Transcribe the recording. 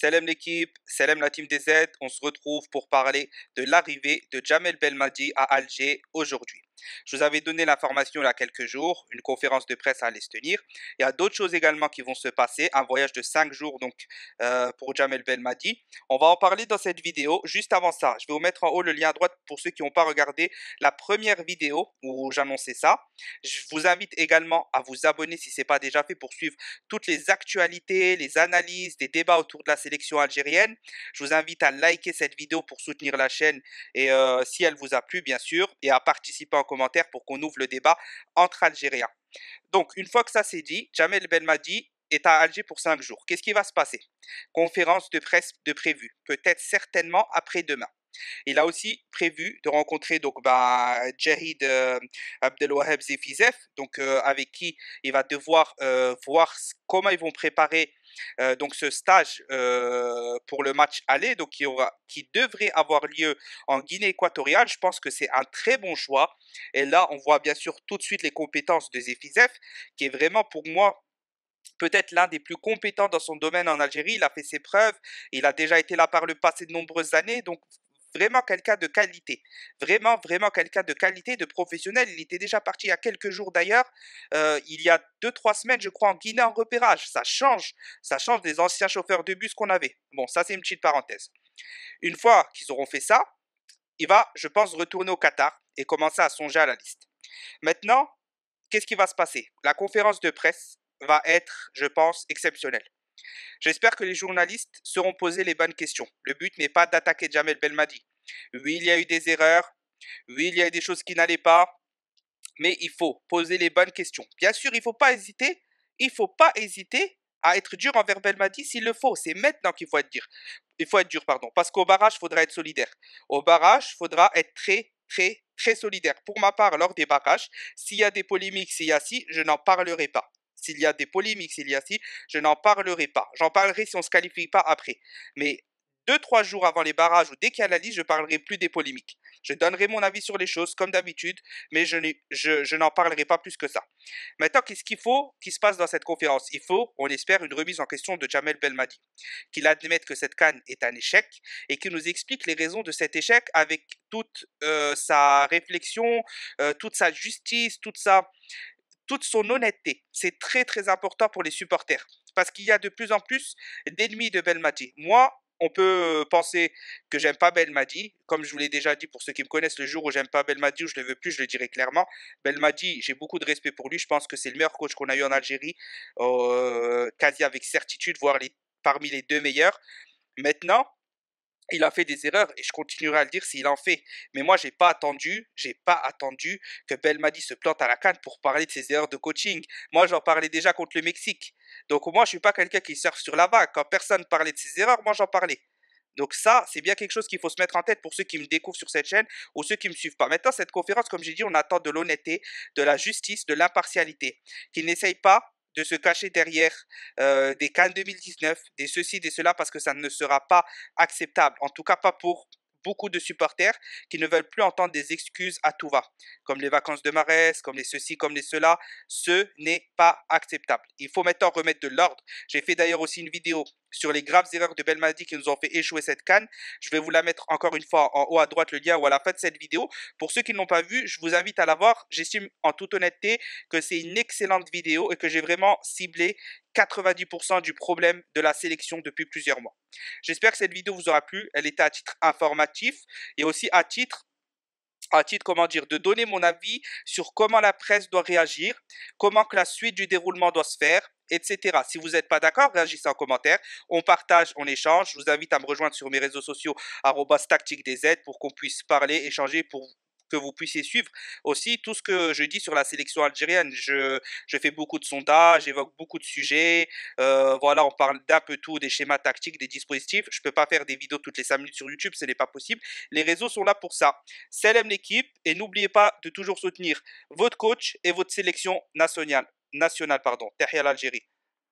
Salam l'équipe, salam la team DZ, on se retrouve pour parler de l'arrivée de Djamel Belmadi à Alger aujourd'hui. Je vous avais donné l'information il y a quelques jours, une conférence de presse allait se tenir. Il y a d'autres choses également qui vont se passer, un voyage de 5 jours donc pour Djamel Belmadi. On va en parler dans cette vidéo. Juste avant ça, je vais vous mettre en haut le lien à droite pour ceux qui n'ont pas regardé la première vidéo où j'annonçais ça. Je vous invite également à vous abonner si ce n'est pas déjà fait pour suivre toutes les actualités, les analyses, des débats autour de la sélection algérienne. Je vous invite à liker cette vidéo pour soutenir la chaîne et si elle vous a plu bien sûr, et à participer en commentaires pour qu'on ouvre le débat entre Algériens. Donc, une fois que ça c'est dit, Djamel Belmadi est à Alger pour 5 jours. Qu'est-ce qui va se passer? Conférence de presse de prévue, peut-être certainement après-demain. Il a aussi prévu de rencontrer donc Abdelwahab Zefizef, donc avec qui il va devoir voir comment ils vont préparer donc ce stage pour le match aller, donc qui devrait avoir lieu en Guinée équatoriale. Je pense que c'est un très bon choix. Et là, on voit bien sûr tout de suite les compétences de Zefizef, qui est vraiment pour moi peut-être l'un des plus compétents dans son domaine en Algérie. Il a fait ses preuves, il a déjà été là par le passé de nombreuses années, donc vraiment quelqu'un de qualité, vraiment quelqu'un de qualité, de professionnel. Il était déjà parti il y a quelques jours d'ailleurs, il y a 2-3 semaines je crois en Guinée en repérage. Ça change des anciens chauffeurs de bus qu'on avait. Bon, ça c'est une petite parenthèse. Une fois qu'ils auront fait ça, il va, je pense, retourner au Qatar et commencer à songer à la liste. Maintenant, qu'est-ce qui va se passer? La conférence de presse va être, je pense, exceptionnelle. J'espère que les journalistes seront posés les bonnes questions. Le but n'est pas d'attaquer Djamel Belmadi. Oui, il y a eu des erreurs. Oui, il y a eu des choses qui n'allaient pas. Mais il faut poser les bonnes questions. Bien sûr, il ne faut pas hésiter. Il ne faut pas hésiter à être dur envers Belmadi s'il le faut. C'est maintenant qu'il faut être dur. Il faut être dur, pardon. Parce qu'au barrage, il faudra être solidaire. Au barrage, il faudra être très solidaire. Pour ma part, lors des barrages, s'il y a des polémiques, s'il y a si, je n'en parlerai pas. S'il y a des polémiques, s'il y a si, je n'en parlerai pas. J'en parlerai si on ne se qualifie pas après. Mais 2-3 jours avant les barrages ou dès qu'il y a la liste, je ne parlerai plus des polémiques. Je donnerai mon avis sur les choses comme d'habitude, mais je n'en parlerai pas plus que ça. Maintenant, qu'est-ce qu'il faut qu'il se passe dans cette conférence? Il faut, on espère, une remise en question de Djamel Belmadi, qu'il admette que cette CAN est un échec et qu'il nous explique les raisons de cet échec avec toute sa réflexion, toute sa justice, toute son honnêteté. C'est très important pour les supporters parce qu'il y a de plus en plus d'ennemis de Belmadi. Moi, on peut penser que j'aime pas Belmadi, comme je vous l'ai déjà dit pour ceux qui me connaissent, le jour où j'aime pas Belmadi, où je le veux plus, je le dirai clairement. Belmadi, j'ai beaucoup de respect pour lui, je pense que c'est le meilleur coach qu'on a eu en Algérie, quasi avec certitude, voire parmi les deux meilleurs. Maintenant, il a fait des erreurs et je continuerai à le dire s'il en fait. Mais moi, j'ai pas attendu que Belmadi se plante à la CAN pour parler de ses erreurs de coaching. Moi, j'en parlais déjà contre le Mexique. Donc, moi, je suis pas quelqu'un qui surfe sur la vague. Quand personne parlait de ses erreurs, moi, j'en parlais. Donc ça, c'est bien quelque chose qu'il faut se mettre en tête pour ceux qui me découvrent sur cette chaîne ou ceux qui ne me suivent pas. Maintenant, cette conférence, comme j'ai dit, on attend de l'honnêteté, de la justice, de l'impartialité. Qu'il n'essaye pas de se cacher derrière des CAN 2019, des ceci, des cela, parce que ça ne sera pas acceptable. En tout cas, pas pour beaucoup de supporters qui ne veulent plus entendre des excuses à tout va. Comme les vacances de Marès, comme les ceci, comme les cela. Ce n'est pas acceptable. Il faut maintenant remettre de l'ordre. J'ai fait d'ailleurs aussi une vidéo sur les graves erreurs de Belmadi qui nous ont fait échouer cette CAN. Je vais vous la mettre encore une fois en haut à droite, le lien, ou à la fin de cette vidéo. Pour ceux qui ne l'ont pas vue, je vous invite à la voir. J'estime en toute honnêteté que c'est une excellente vidéo et que j'ai vraiment ciblé 90% du problème de la sélection depuis plusieurs mois. J'espère que cette vidéo vous aura plu. Elle était à titre informatif et aussi à titre, comment dire, de donner mon avis sur comment la presse doit réagir, comment que la suite du déroulement doit se faire, etc. Si vous n'êtes pas d'accord, réagissez en commentaire. On partage, on échange. Je vous invite à me rejoindre sur mes réseaux sociaux @tactiquedz pour qu'on puisse parler, échanger, pour que vous puissiez suivre aussi tout ce que je dis sur la sélection algérienne. Je fais beaucoup de sondages, j'évoque beaucoup de sujets. Voilà, on parle d'un peu tout, des schémas tactiques, des dispositifs. Je ne peux pas faire des vidéos toutes les 5 minutes sur YouTube, ce n'est pas possible. Les réseaux sont là pour ça. Salam l'équipe et n'oubliez pas de toujours soutenir votre coach et votre sélection nationale, pardon, Tahia l'Algérie.